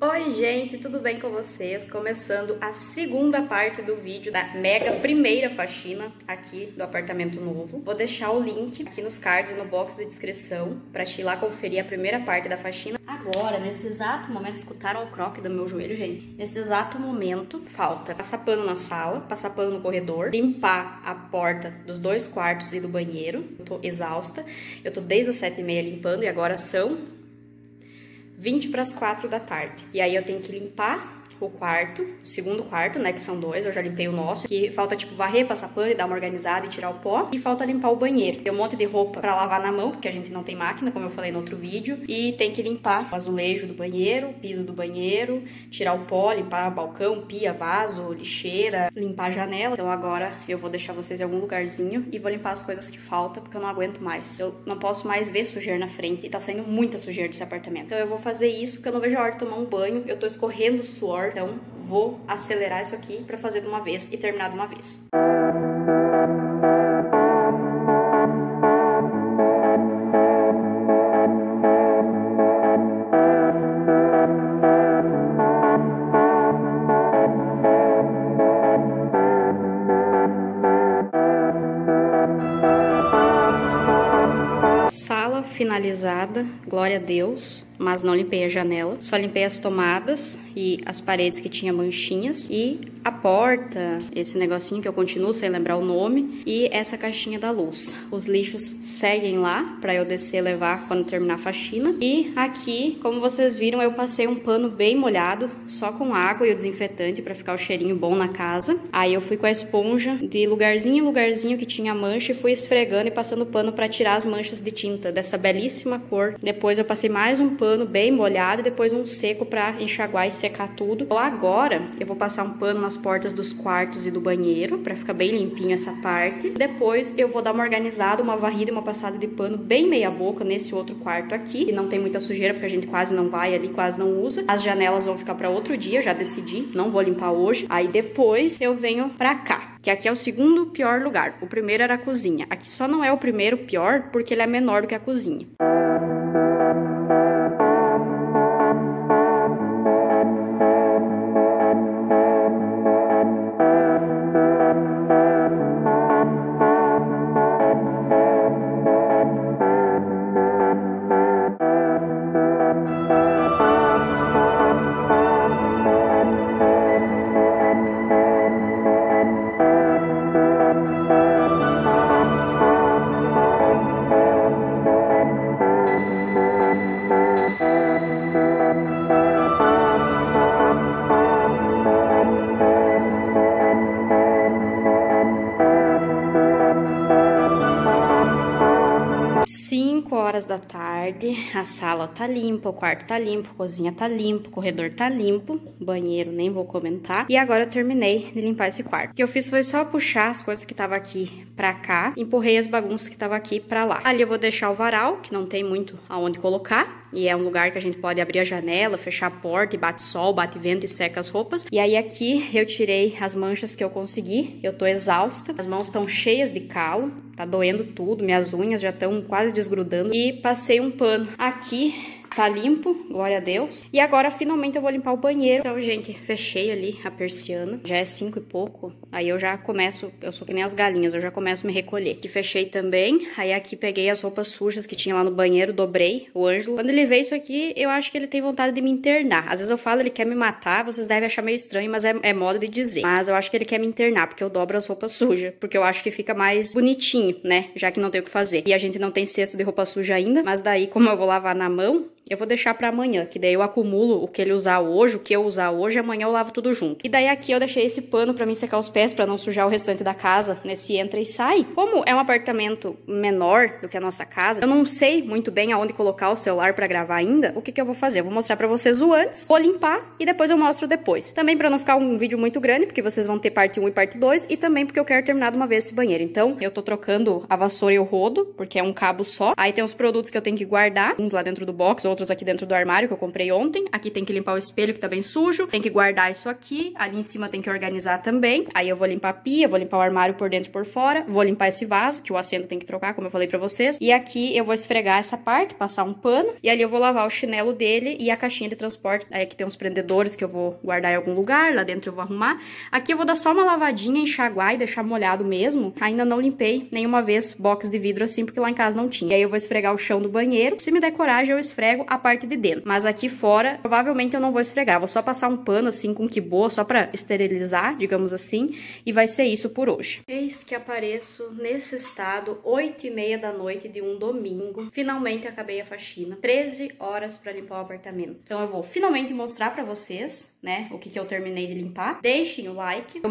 Oi gente, tudo bem com vocês? Começando a segunda parte do vídeo da mega primeira faxina aqui do apartamento novo. Vou deixar o link aqui nos cards e no box da descrição pra te ir lá conferir a primeira parte da faxina. Agora, nesse exato momento, escutaram o croque do meu joelho, gente? Nesse exato momento, falta passar pano na sala, passar pano no corredor, limpar a porta dos dois quartos e do banheiro. Eu tô exausta, eu tô desde as 7h30 limpando e agora são 20 para as 4 da tarde. E aí eu tenho que limpar o quarto, o segundo quarto, né, que são dois, eu já limpei o nosso. E falta, tipo, varrer, passar pano e dar uma organizada e tirar o pó. E falta limpar o banheiro. Tem um monte de roupa para lavar na mão, porque a gente não tem máquina, como eu falei no outro vídeo. E tem que limpar o azulejo do banheiro, o piso do banheiro, tirar o pó, limpar o balcão, pia, vaso, lixeira, limpar a janela. Então agora eu vou deixar vocês em algum lugarzinho e vou limpar as coisas que faltam, porque eu não aguento mais. Eu não posso mais ver sujeira na frente e tá saindo muita sujeira desse apartamento. Então eu vou fazer isso, que eu não vejo a hora de tomar um banho. Eu tô escorrendo suor. Então, vou acelerar isso aqui para fazer de uma vez e terminar de uma vez. Sala finalizada, glória a Deus, mas não limpei a janela, só limpei as tomadas e as paredes que tinha manchinhas e a porta, esse negocinho que eu continuo sem lembrar o nome, e essa caixinha da luz. Os lixos seguem lá pra eu descer e levar quando terminar a faxina. E aqui, como vocês viram, eu passei um pano bem molhado, só com água e o desinfetante pra ficar o cheirinho bom na casa. Aí eu fui com a esponja de lugarzinho em lugarzinho que tinha mancha e fui esfregando e passando pano pra tirar as manchas de tinta dessa belíssima cor. Depois eu passei mais um pano bem molhado e depois um seco pra enxaguar e secar tudo. Então agora eu vou passar um pano nas portas dos quartos e do banheiro pra ficar bem limpinho essa parte. Depois eu vou dar uma organizada, uma varrida e uma passada de pano bem meia boca nesse outro quarto aqui, que não tem muita sujeira porque a gente quase não vai ali, quase não usa. As janelas vão ficar pra outro dia, já decidi, não vou limpar hoje. Aí depois eu venho pra cá, que aqui é o segundo pior lugar. O primeiro era a cozinha. Aqui só não é o primeiro pior porque ele é menor do que a cozinha. Da tarde, a sala tá limpa, o quarto tá limpo, a cozinha tá limpa, o corredor tá limpo, o banheiro nem vou comentar. E agora eu terminei de limpar esse quarto. O que eu fiz foi só puxar as coisas que tava aqui pra cá, empurrei as bagunças que tava aqui pra lá. Ali eu vou deixar o varal, que não tem muito aonde colocar. E é um lugar que a gente pode abrir a janela, fechar a porta e bate sol, bate vento e seca as roupas. E aí aqui eu tirei as manchas que eu consegui. Eu tô exausta, as mãos estão cheias de calo, tá doendo tudo, minhas unhas já estão quase desgrudando. E passei um pano aqui. Tá limpo, glória a Deus. E agora, finalmente, eu vou limpar o banheiro. Então, gente, fechei ali a persiana. Já é 5 e pouco. Aí eu já começo, eu sou que nem as galinhas, eu já começo a me recolher. E fechei também. Aí aqui peguei as roupas sujas que tinha lá no banheiro, dobrei. O Ângelo, quando ele vê isso aqui, eu acho que ele tem vontade de me internar. Às vezes eu falo, ele quer me matar, vocês devem achar meio estranho, mas é modo de dizer. Mas eu acho que ele quer me internar, porque eu dobro as roupas sujas. Porque eu acho que fica mais bonitinho, né? Já que não tem o que fazer. E a gente não tem cesto de roupa suja ainda, mas daí, como eu vou lavar na mão, eu vou deixar pra amanhã, que daí eu acumulo o que ele usar hoje, o que eu usar hoje, amanhã eu lavo tudo junto. E daí aqui eu deixei esse pano pra mim secar os pés, pra não sujar o restante da casa nesse entra e sai. Como é um apartamento menor do que a nossa casa, eu não sei muito bem aonde colocar o celular pra gravar ainda. O que eu vou fazer? Eu vou mostrar pra vocês o antes, vou limpar e depois eu mostro depois. Também pra não ficar um vídeo muito grande, porque vocês vão ter parte 1 e parte 2, e também porque eu quero terminar de uma vez esse banheiro. Então, eu tô trocando a vassoura e o rodo, porque é um cabo só. Aí tem os produtos que eu tenho que guardar, uns lá dentro do box, ou outros aqui dentro do armário que eu comprei ontem. Aqui tem que limpar o espelho que tá bem sujo, tem que guardar isso aqui, ali em cima tem que organizar também. Aí eu vou limpar a pia, vou limpar o armário por dentro e por fora, vou limpar esse vaso, que o assento tem que trocar, como eu falei pra vocês. E aqui eu vou esfregar essa parte, passar um pano, e ali eu vou lavar o chinelo dele e a caixinha de transporte. Aí aqui tem uns prendedores que eu vou guardar em algum lugar, lá dentro eu vou arrumar. Aqui eu vou dar só uma lavadinha, enxaguar e deixar molhado mesmo. Ainda não limpei nenhuma vez box de vidro assim, porque lá em casa não tinha. E aí eu vou esfregar o chão do banheiro. Se me der coragem, eu esfrego a parte de dentro. Mas aqui fora, provavelmente eu não vou esfregar. Vou só passar um pano assim com quibô, só pra esterilizar, digamos assim. E vai ser isso por hoje. Eis que apareço nesse estado, 8h30 da noite de um domingo. Finalmente acabei a faxina. 13 horas pra limpar o apartamento. Então eu vou finalmente mostrar pra vocês, né, o que que eu terminei de limpar. Deixem o like. Eu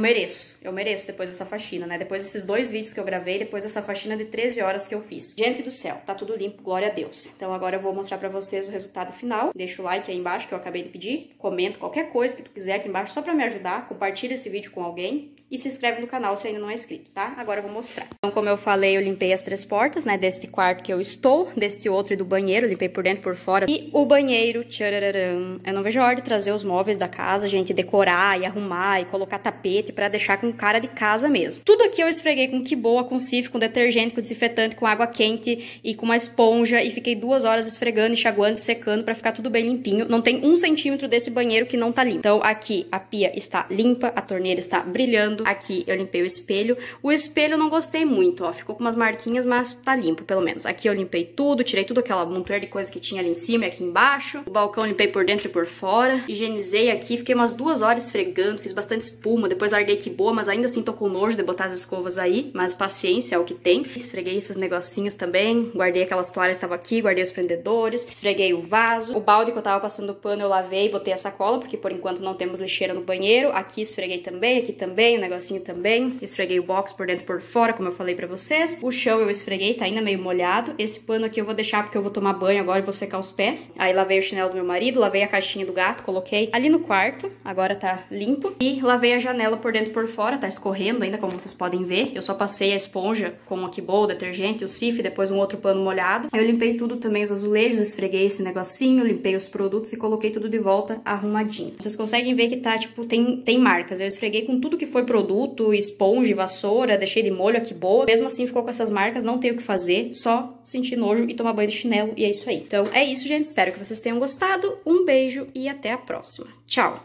mereço depois dessa faxina, né? Depois desses dois vídeos que eu gravei, depois dessa faxina de 13 horas que eu fiz. Gente do céu, tá tudo limpo, glória a Deus. Então agora eu vou mostrar pra vocês o resultado final. Deixa o like aí embaixo, que eu acabei de pedir. Comenta qualquer coisa que tu quiser aqui embaixo, só pra me ajudar. Compartilha esse vídeo com alguém. E se inscreve no canal se ainda não é inscrito, tá? Agora eu vou mostrar. Então, como eu falei, eu limpei as três portas, né? Deste quarto que eu estou, deste outro e do banheiro. Eu limpei por dentro e por fora. E o banheiro, tcharararam. Eu não vejo a hora de trazer os móveis da casa, gente, decorar e arrumar e colocar tapete pra deixar com cara de casa mesmo. Tudo aqui eu esfreguei com quiboa, com cif, com detergente, com desinfetante, com água quente e com uma esponja. E fiquei 2 horas esfregando, enxaguando, secando pra ficar tudo bem limpinho. Não tem 1 centímetro desse banheiro que não tá limpo. Então, aqui a pia está limpa, a torneira está brilhando. Aqui eu limpei o espelho. O espelho eu não gostei muito, ó. Ficou com umas marquinhas, mas tá limpo, pelo menos. Aqui eu limpei tudo, tirei tudo aquela montanha de coisa que tinha ali em cima e aqui embaixo. O balcão eu limpei por dentro e por fora. Higienizei aqui, fiquei umas 2 horas esfregando, fiz bastante espuma. Depois larguei que boa, mas ainda assim tô com nojo de botar as escovas aí. Mas paciência, é o que tem. Esfreguei esses negocinhos também. Guardei aquelas toalhas que estavam aqui, guardei os prendedores. Esfreguei o vaso. O balde que eu tava passando pano eu lavei e botei a sacola, porque por enquanto não temos lixeira no banheiro. Aqui esfreguei também, aqui também, né? Negocinho também, esfreguei o box por dentro e por fora, como eu falei pra vocês. O chão eu esfreguei, tá ainda meio molhado. Esse pano aqui eu vou deixar porque eu vou tomar banho agora e vou secar os pés. Aí lavei o chinelo do meu marido, lavei a caixinha do gato, coloquei ali no quarto, agora tá limpo. E lavei a janela por dentro e por fora, tá escorrendo ainda, como vocês podem ver. Eu só passei a esponja com o Kibol, o detergente, o cif, depois um outro pano molhado. Eu limpei tudo também, os azulejos, esfreguei esse negocinho, limpei os produtos e coloquei tudo de volta arrumadinho. Vocês conseguem ver que tá, tipo, tem marcas. Eu esfreguei com tudo que foi produto, esponja, vassoura, deixei de molho aqui boa. Mesmo assim ficou com essas marcas, não tenho o que fazer, só sentir nojo e tomar banho de chinelo e é isso aí. Então é isso, gente, espero que vocês tenham gostado. Um beijo e até a próxima. Tchau!